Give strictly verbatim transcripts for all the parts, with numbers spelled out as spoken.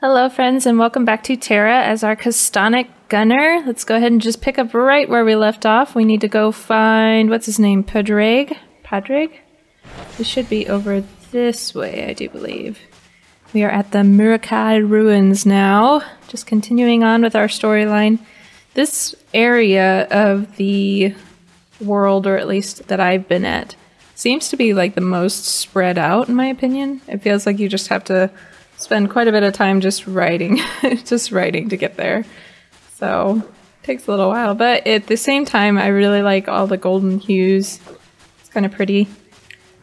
Hello, friends, and welcome back to TERA as our castanic gunner. Let's go ahead and just pick up right where we left off. We need to go find, what's his name, Padraig? Padraig? We should be over this way, I do believe. We are at the Murakai Ruins now, just continuing on with our storyline. This area of the world, or at least that I've been at, seems to be like the most spread out, in my opinion. It feels like you just have to spend quite a bit of time just writing, just writing to get there. So it takes a little while, but at the same time, I really like all the golden hues. It's kind of pretty.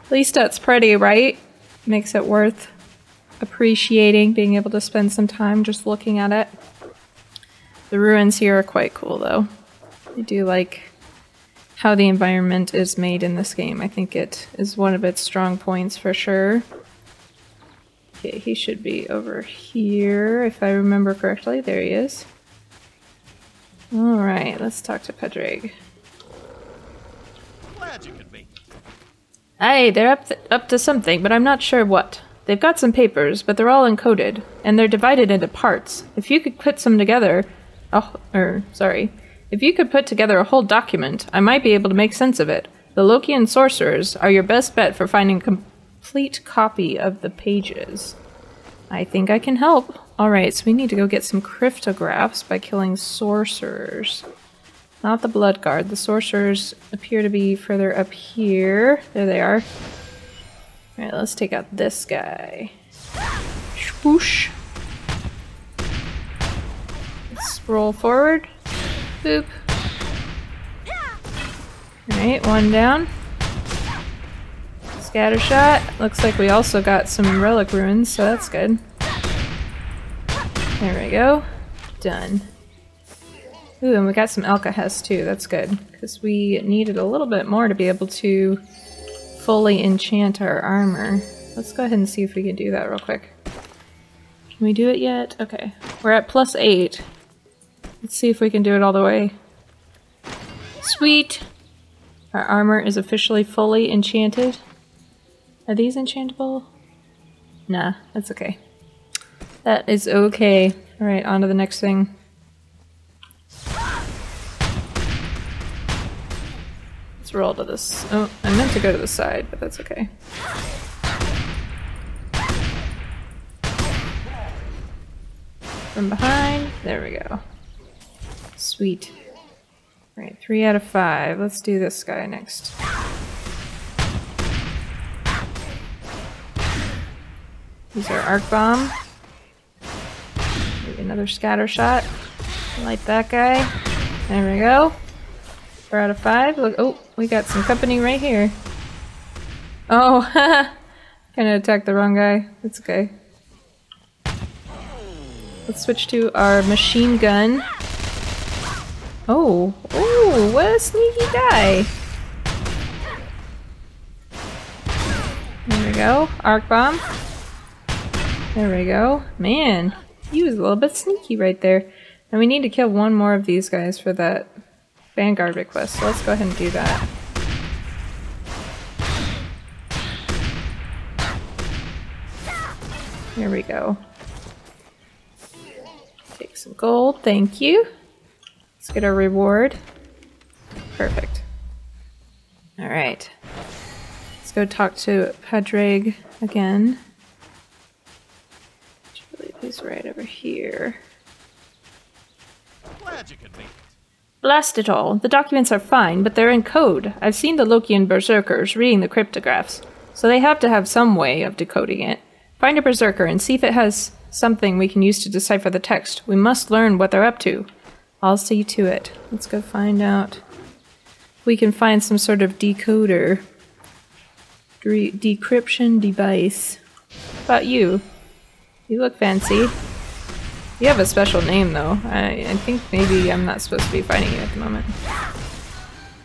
At least that's pretty, right? Makes it worth appreciating, being able to spend some time just looking at it. The ruins here are quite cool, though. I do like how the environment is made in this game. I think it is one of its strong points for sure. Okay, he should be over here, if I remember correctly. There he is. Alright, let's talk to Padraig. Glad you could meet. Hey, they're up, th up to something, but I'm not sure what. They've got some papers, but they're all encoded, and they're divided into parts. If you could put some together... Oh, er, sorry. If you could put together a whole document, I might be able to make sense of it. The Lokian sorcerers are your best bet for finding com complete copy of the pages. I think I can help. Alright, so we need to go get some cryptographs by killing sorcerers. Not the blood guard. The sorcerers appear to be further up here. There they are. Alright, let's take out this guy. Whoosh. Let's roll forward. Boop. Alright, one down. Scatter shot. Looks like we also got some relic ruins, so that's good. There we go. Done. Ooh, and we got some Alkahest too, that's good. Because we needed a little bit more to be able to fully enchant our armor. Let's go ahead and see if we can do that real quick. Can we do it yet? Okay. We're at plus eight. Let's see if we can do it all the way. Sweet! Our armor is officially fully enchanted. Are these enchantable? Nah, that's okay. That is okay. Alright, on to the next thing. Let's roll to this. Oh, I meant to go to the side, but that's okay. From behind. There we go. Sweet. Alright, three out of five. Let's do this guy next. Use our arc bomb. Maybe another scatter shot. Light that guy. There we go. Four out of five. Look, oh, we got some company right here. Oh, haha. Kind of attacked the wrong guy. That's okay. Let's switch to our machine gun. Oh, oh, what a sneaky guy. There we go. Arc bomb. There we go. Man, he was a little bit sneaky right there. And we need to kill one more of these guys for that Vanguard request, so let's go ahead and do that. There we go. Take some gold, thank you. Let's get our reward. Perfect. Alright. Let's go talk to Padraig again. He's right over here. Glad you could make it. Blast it all. The documents are fine, but they're in code. I've seen the Lokian berserkers reading the cryptographs, so they have to have some way of decoding it. Find a berserker and see if it has something we can use to decipher the text. We must learn what they're up to. I'll see to it. Let's go find out. We can find some sort of decoder. De- decryption device. How about you? You look fancy. You have a special name, though. I, I think maybe I'm not supposed to be fighting you at the moment.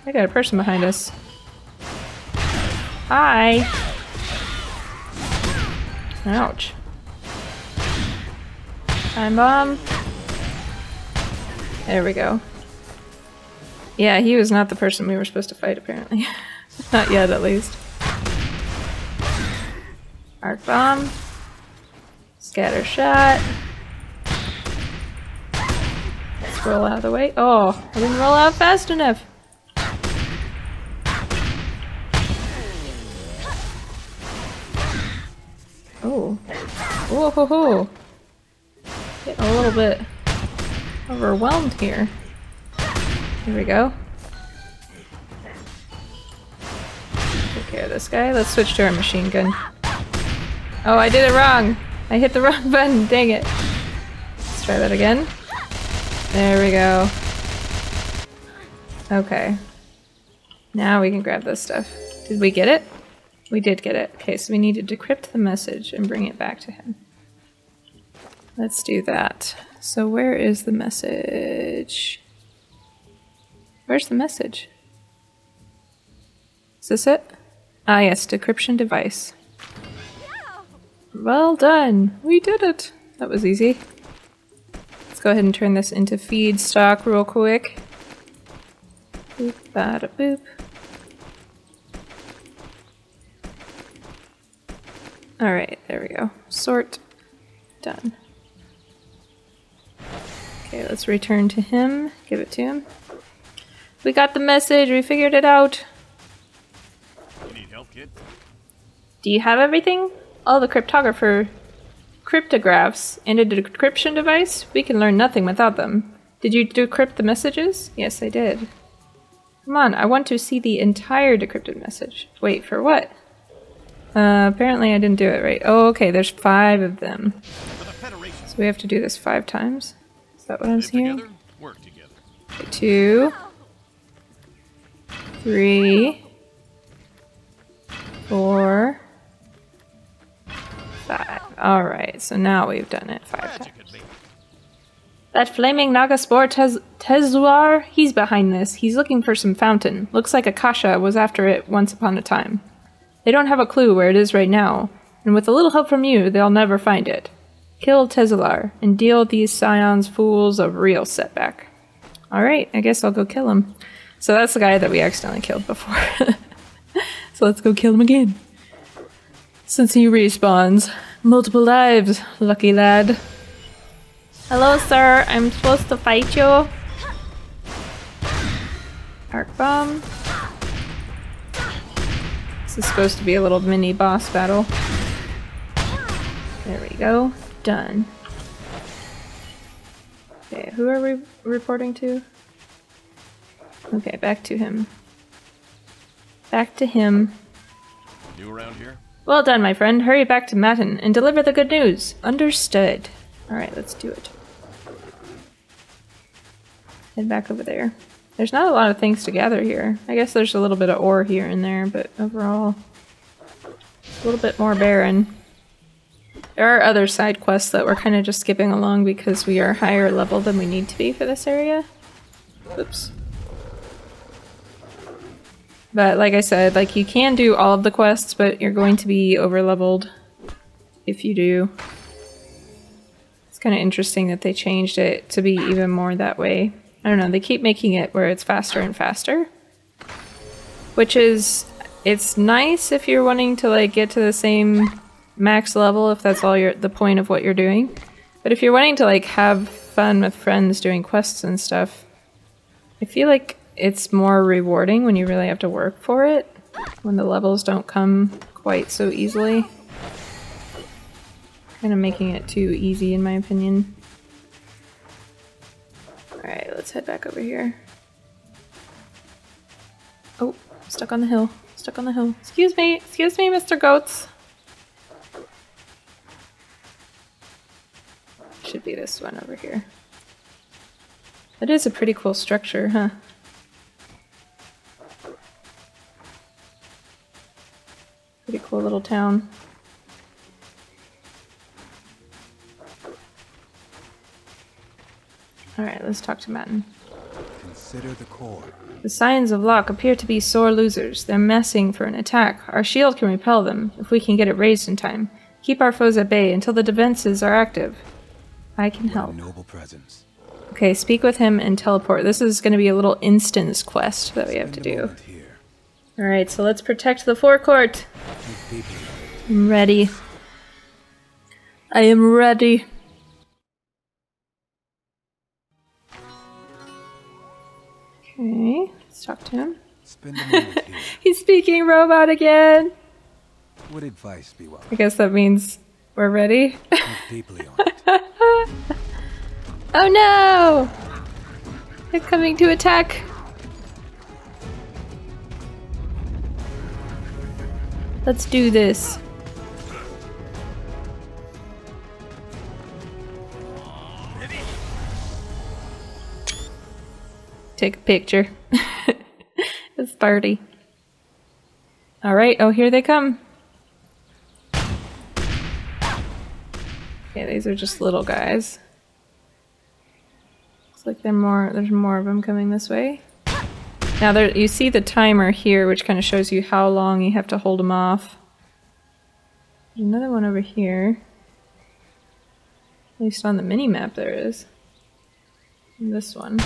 I got a person behind us. Hi! Ouch. Time bomb. There we go. Yeah, he was not the person we were supposed to fight, apparently. Not yet, at least. Arc bomb. Scatter shot. Let's roll out of the way. Oh, I didn't roll out fast enough. Oh. Whoa, ho, ho. Getting a little bit overwhelmed here. Here we go. Take care of this guy. Let's switch to our machine gun. Oh, I did it wrong! I hit the wrong button, dang it! Let's try that again. There we go. Okay. Now we can grab this stuff. Did we get it? We did get it. Okay, so we need to decrypt the message and bring it back to him. Let's do that. So where is the message? Where's the message? Is this it? Ah yes, decryption device. Well done! We did it! That was easy. Let's go ahead and turn this into feed stock real quick. Boop, bada boop. Alright, there we go. Sort. Done. Okay, let's return to him. Give it to him. We got the message! We figured it out! Need help, kid? Do you have everything? All the cryptographer cryptographs and a decryption device? We can learn nothing without them. Did you decrypt the messages? Yes, I did. Come on, I want to see the entire decrypted message. Wait, for what? Uh, apparently I didn't do it right. Oh, okay, there's five of them. So we have to do this five times? Is that what I'm seeing? Two. Three. Four. Five. Alright, so now we've done it five times. That flaming Nagaspor Tez Tezuar? He's behind this. He's looking for some fountain. Looks like Akasha was after it once upon a time. They don't have a clue where it is right now, and with a little help from you, they'll never find it. Kill Tezuar, and deal these scions fools a real setback. Alright, I guess I'll go kill him. So that's the guy that we accidentally killed before. So let's go kill him again. Since he respawns. Multiple lives, lucky lad. Hello, sir. I'm supposed to fight you. Arc bomb. This is supposed to be a little mini boss battle. There we go. Done. Okay, who are we reporting to? Okay, back to him. Back to him. New around here? Well done, my friend. Hurry back to Matin and deliver the good news. Understood. Alright, let's do it. Head back over there. There's not a lot of things to gather here. I guess there's a little bit of ore here and there, but overall, it's a little bit more barren. There are other side quests that we're kind of just skipping along because we are higher level than we need to be for this area. Oops. But like I said, like you can do all of the quests, but you're going to be overleveled if you do. It's kind of interesting that they changed it to be even more that way. I don't know, they keep making it where it's faster and faster. Which is, it's nice if you're wanting to like get to the same max level, if that's all your, the point of what you're doing. But if you're wanting to like have fun with friends doing quests and stuff, I feel like it's more rewarding when you really have to work for it, when the levels don't come quite so easily. Kind of making it too easy in my opinion. Alright, let's head back over here. Oh, stuck on the hill. Stuck on the hill. Excuse me! Excuse me, Mister Goats! Should be this one over here. That is a pretty cool structure, huh? Pretty cool little town. Alright, let's talk to Matin. Consider the core. The Scions of Locke appear to be sore losers. They're messing for an attack. Our shield can repel them, if we can get it raised in time. Keep our foes at bay until the defenses are active. I can help. Noble presence. Okay, speak with him and teleport. This is going to be a little instance quest that we have to do. Alright, so let's protect the forecourt! I'm ready. I am ready. Okay, let's talk to him. Spend a moment here. He's speaking robot again. What advice be welcome? I guess that means we're ready. Think deeply on it. Oh no! They're coming to attack. Let's do this. Take a picture. It's party. All right. Oh, here they come. Okay, these are just little guys. Looks like they're more. There's more of them coming this way. Now there, you see the timer here, which kind of shows you how long you have to hold them off. There's another one over here. At least on the mini map, there is. And this one.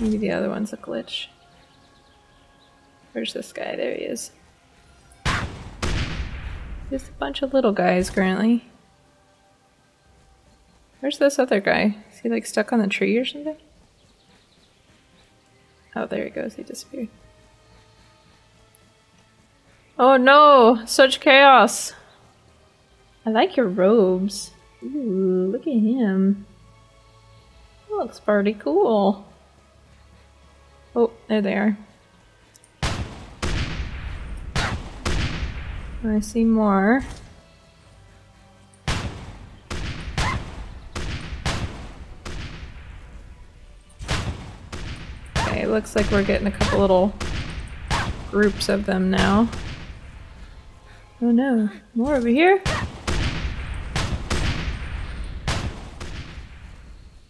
Maybe the other one's a glitch. Where's this guy? There he is. Just a bunch of little guys, currently. Where's this other guy? Is he like stuck on the tree or something? Oh, there he goes. He disappeared. Oh no! Such chaos! I like your robes. Ooh, look at him. That looks pretty cool. Oh, there they are. I see more. Okay, it looks like we're getting a couple little groups of them now. Oh no, more over here?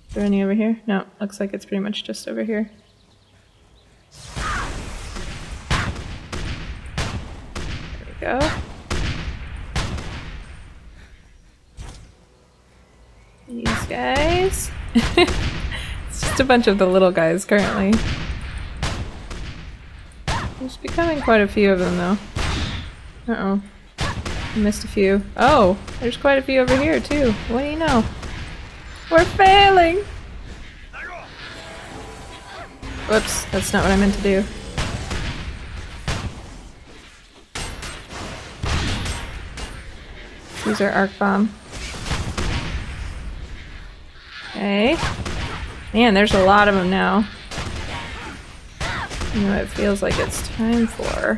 Is there any over here? No, looks like it's pretty much just over here. Go. These guys. It's just a bunch of the little guys currently. There's becoming quite a few of them though. Uh-oh. I missed a few. Oh! There's quite a few over here too. What do you know? We're failing! Whoops. That's not what I meant to do. Use our arc bomb. Okay. Man, there's a lot of them now. You know, it feels like it's time for.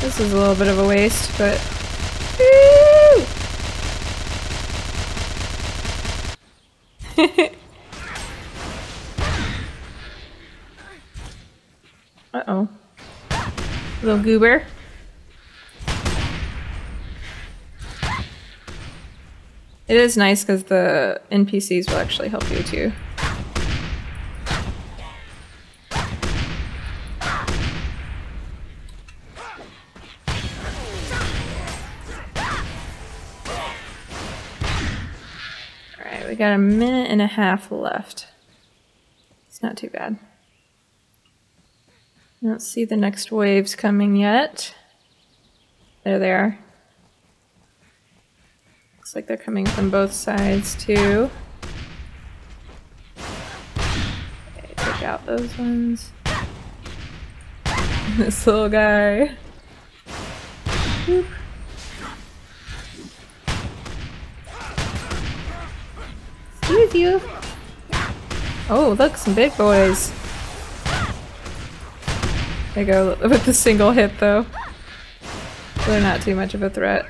This is a little bit of a waste, but. Uh oh. Little goober. It is nice because the N P Cs will actually help you too. Alright, we got a minute and a half left. It's not too bad. I don't see the next waves coming yet. There they are. Looks like they're coming from both sides too. Okay, take out those ones. This little guy. Boop. Excuse you. Oh, look, some big boys. They go with the single hit though. They're not too much of a threat.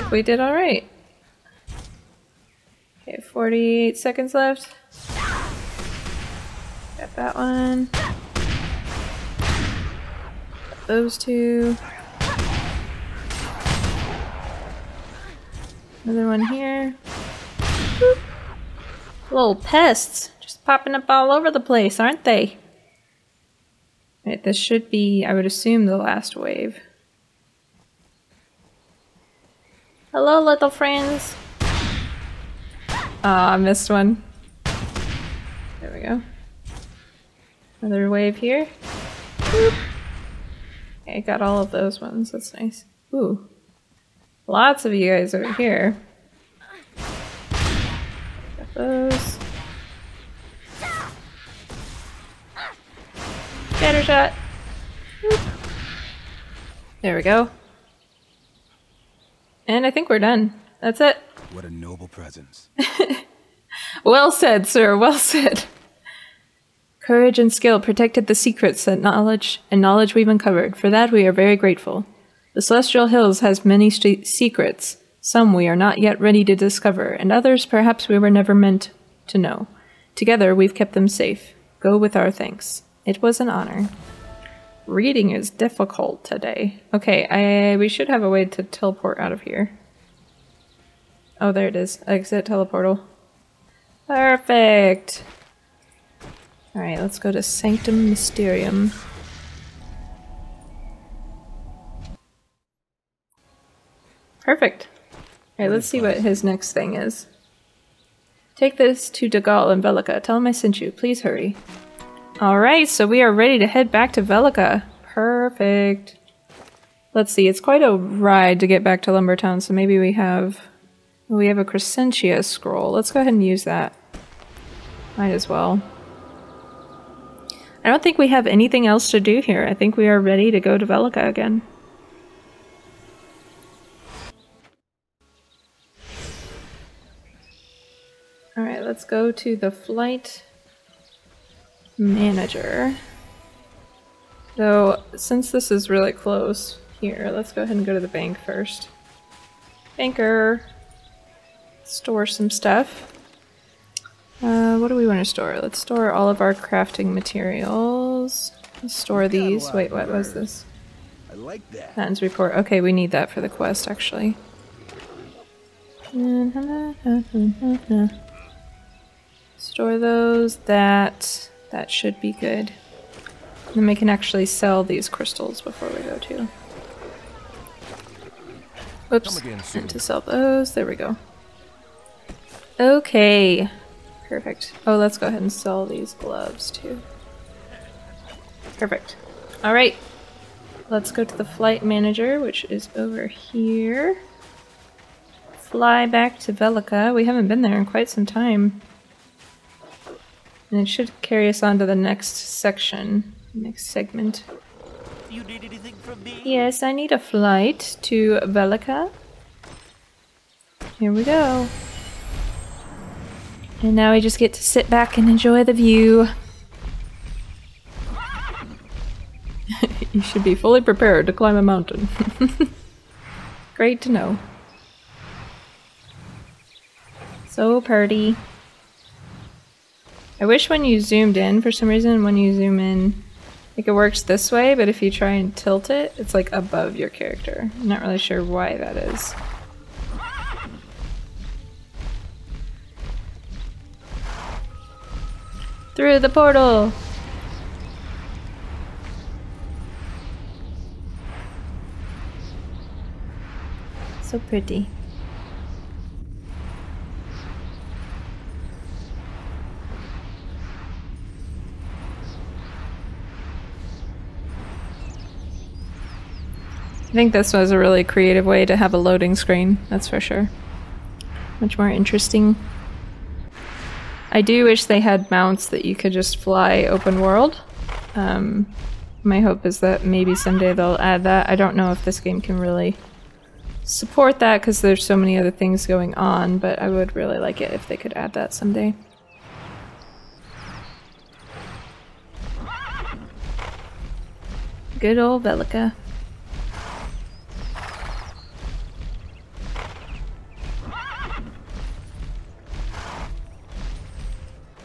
Like we did all right. Okay, forty-eight seconds left. Got that one. Got those two. Another one here. Boop. Little pests just popping up all over the place, aren't they? All right, this should be, I would assume, the last wave. Hello, little friends. Ah, oh, I missed one. we go. Another wave here. Boop. Okay, got all of those ones. That's nice. Ooh. Lots of you guys over here. Got those. Better shot. Boop. There we go. And I think we're done. That's it. What a noble presence. Well said, sir. Well said. Courage and skill protected the secrets that knowledge and knowledge we've uncovered. For that, we are very grateful. The Celestial Hills has many secrets. Some we are not yet ready to discover, and others perhaps we were never meant to know. Together, we've kept them safe. Go with our thanks. It was an honor. Reading is difficult today. Okay, I we should have a way to teleport out of here. Oh, there it is. Exit teleportal. Perfect! Alright, let's go to Sanctum Mysterium. Perfect! Alright, let's see what his next thing is. Take this to De Gaulle and Bellica. Tell him I sent you. Please hurry. Alright, so we are ready to head back to Velika. Perfect. Let's see, it's quite a ride to get back to Lumbertown, so maybe we have... We have a Crescentia scroll. Let's go ahead and use that. Might as well. I don't think we have anything else to do here. I think we are ready to go to Velika again. Alright, let's go to the flight manager. So, since this is really close here, let's go ahead and go to the bank first. Banker! Store some stuff. Uh, what do we want to store? Let's store all of our crafting materials. Let's store these. Wait, what was this? I like that. Patents report. Okay, we need that for the quest, actually. Store those. That... That should be good. And then we can actually sell these crystals before we go to. Whoops. Meant to sell those. There we go. Okay. Perfect. Oh, let's go ahead and sell these gloves too. Perfect. Alright. Let's go to the flight manager, which is over here. Fly back to Velika. We haven't been there in quite some time. And it should carry us on to the next section, next segment. You need anything from me? Yes, I need a flight to Velika. Here we go. And now I just get to sit back and enjoy the view. You should be fully prepared to climb a mountain. Great to know. So pretty. I wish when you zoomed in, for some reason, when you zoom in, like it works this way, but if you try and tilt it, it's like above your character. I'm not really sure why that is. Through the portal! So pretty. I think this was a really creative way to have a loading screen, that's for sure. Much more interesting. I do wish they had mounts that you could just fly open world. Um, my hope is that maybe someday they'll add that. I don't know if this game can really support that because there's so many other things going on, but I would really like it if they could add that someday. Good old Velika.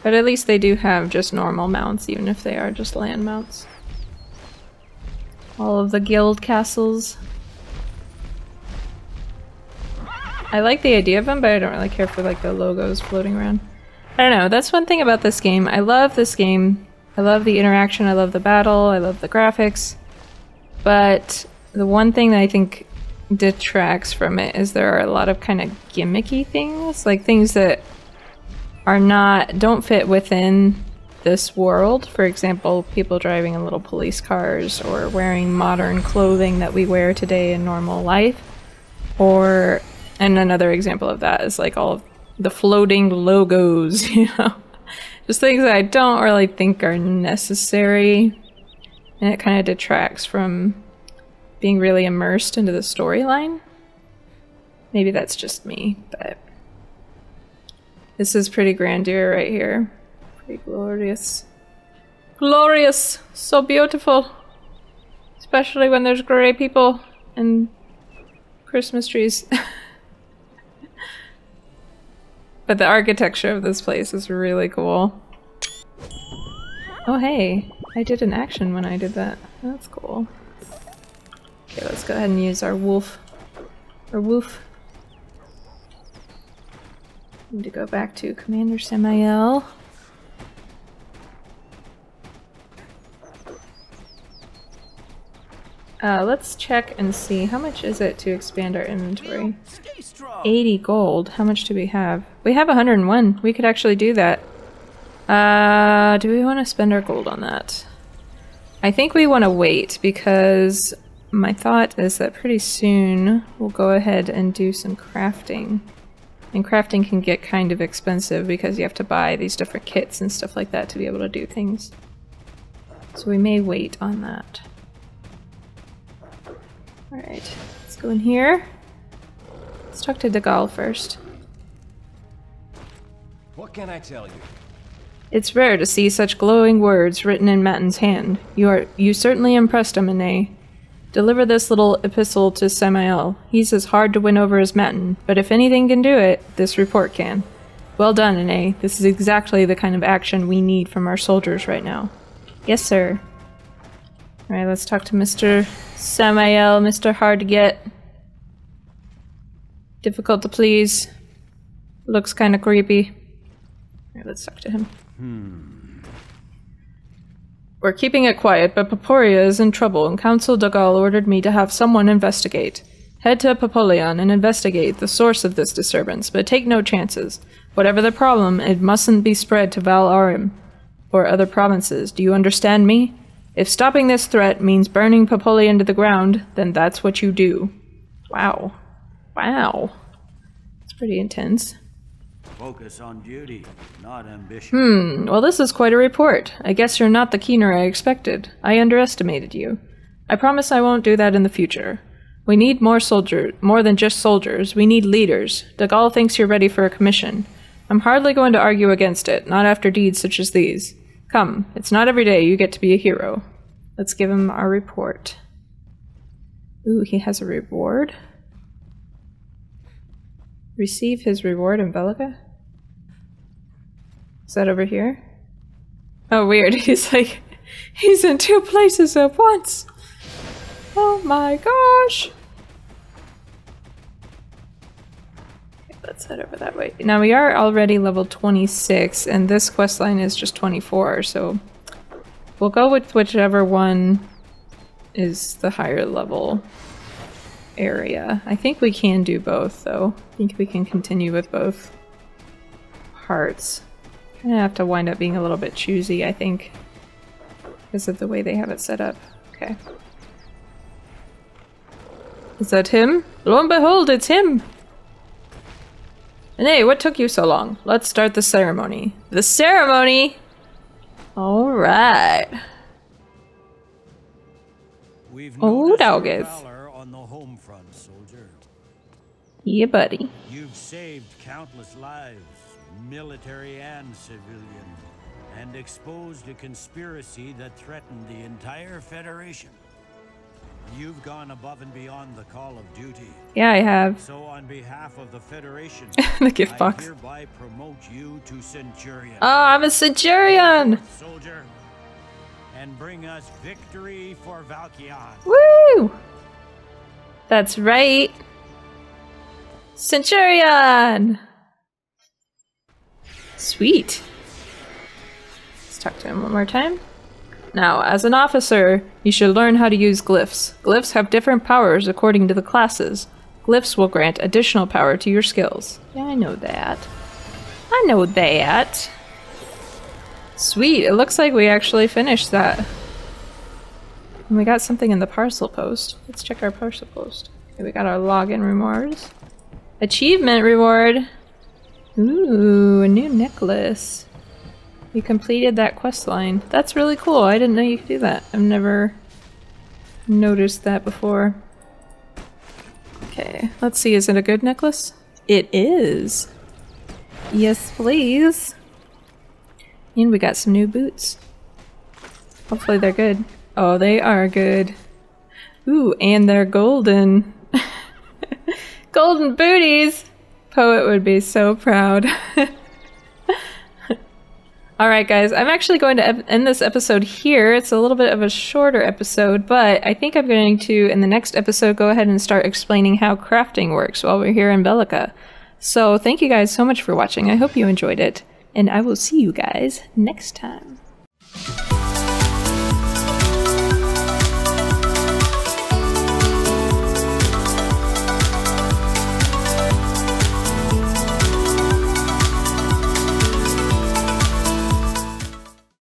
But at least they do have just normal mounts, even if they are just land mounts. All of the guild castles. I like the idea of them, but I don't really care for like the logos floating around. I don't know, that's one thing about this game. I love this game. I love the interaction, I love the battle, I love the graphics. But the one thing that I think detracts from it is there are a lot of kind of gimmicky things, like things that are not, don't fit within this world. For example, people driving in little police cars or wearing modern clothing that we wear today in normal life. Or, and another example of that is like all of the floating logos, you know. Just things that I don't really think are necessary. And it kind of detracts from being really immersed into the storyline. Maybe that's just me, but this is pretty grandeur right here. Pretty glorious. Glorious! So beautiful! Especially when there's grey people and Christmas trees. But the architecture of this place is really cool. Oh hey, I did an action when I did that. That's cool. Okay, let's go ahead and use our wolf. Our wolf. Need to go back to Commander Samael. Uh, let's check and see, how much is it to expand our inventory? eighty gold. How much do we have? We have one hundred and one. We could actually do that. Uh, do we want to spend our gold on that? I think we want to wait, because my thought is that pretty soon we'll go ahead and do some crafting. And crafting can get kind of expensive because you have to buy these different kits and stuff like that to be able to do things. So we may wait on that. Alright, let's go in here. Let's talk to De Gaulle first. What can I tell you? It's rare to see such glowing words written in Matin's hand. You are you certainly impressed him, Ine. Deliver this little epistle to Samael. He's as hard to win over as Matin, but if anything can do it, this report can. Well done, Ine. This is exactly the kind of action we need from our soldiers right now. Yes, sir. Alright, let's talk to Mister Samael, Mister Hard to Get. Difficult to please. Looks kinda creepy. Alright, let's talk to him. Hmm. We're keeping it quiet, but Poporia is in trouble, and Council Dugal ordered me to have someone investigate. Head to Popolion and investigate the source of this disturbance, but take no chances. Whatever the problem, it mustn't be spread to Val Arim or other provinces. Do you understand me? If stopping this threat means burning Popolion to the ground, then that's what you do. Wow. Wow. It's pretty intense. Focus on duty, not ambition. Hmm, well this is quite a report. I guess you're not the keener I expected. I underestimated you. I promise I won't do that in the future. We need more soldiers, more than just soldiers. We need leaders. De Gaulle thinks you're ready for a commission. I'm hardly going to argue against it, not after deeds such as these. Come, it's not every day you get to be a hero. Let's give him our report. Ooh, he has a reward. Receive his reward in Bellica? Is that over here? Oh, weird. He's like, he's in two places at once! Oh my gosh! Okay, let's head over that way. Now we are already level twenty-six, and this questline is just twenty-four, so we'll go with whichever one is the higher level area. I think we can do both, though. I think we can continue with both parts. I'm gonna have to wind up being a little bit choosy, I think, because of the way they have it set up. Okay. Is that him? Lo and behold, it's him! And hey, what took you so long? Let's start the ceremony. The ceremony! Alright. Oh, Dalgith. Home front, soldier. Yeah, buddy. You've saved countless lives, military and civilian, and exposed a conspiracy that threatened the entire Federation. You've gone above and beyond the call of duty. Yeah, I have. So on behalf of the Federation, the gift box. I hereby promote you to Centurion. Oh, I'm a Centurion! Soldier, and bring us victory for Valkyon. Woo! That's right! Centurion! Sweet! Let's talk to him one more time. Now, as an officer, you should learn how to use glyphs. Glyphs have different powers according to the classes. Glyphs will grant additional power to your skills. Yeah, I know that. I know that! Sweet, it looks like we actually finished that. And we got something in the parcel post. Let's check our parcel post. Okay, we got our login rewards. Achievement reward! Ooh, a new necklace. You completed that quest line. That's really cool. I didn't know you could do that. I've never noticed that before. Okay, let's see. Is it a good necklace? It is. Yes, please. And we got some new boots. Hopefully they're good. Oh, they are good. Ooh, and they're golden. Golden booties! Poet would be so proud. Alright guys, I'm actually going to end this episode here. It's a little bit of a shorter episode, but I think I'm going to, in the next episode, go ahead and start explaining how crafting works while we're here in Bellica. So thank you guys so much for watching. I hope you enjoyed it, and I will see you guys next time.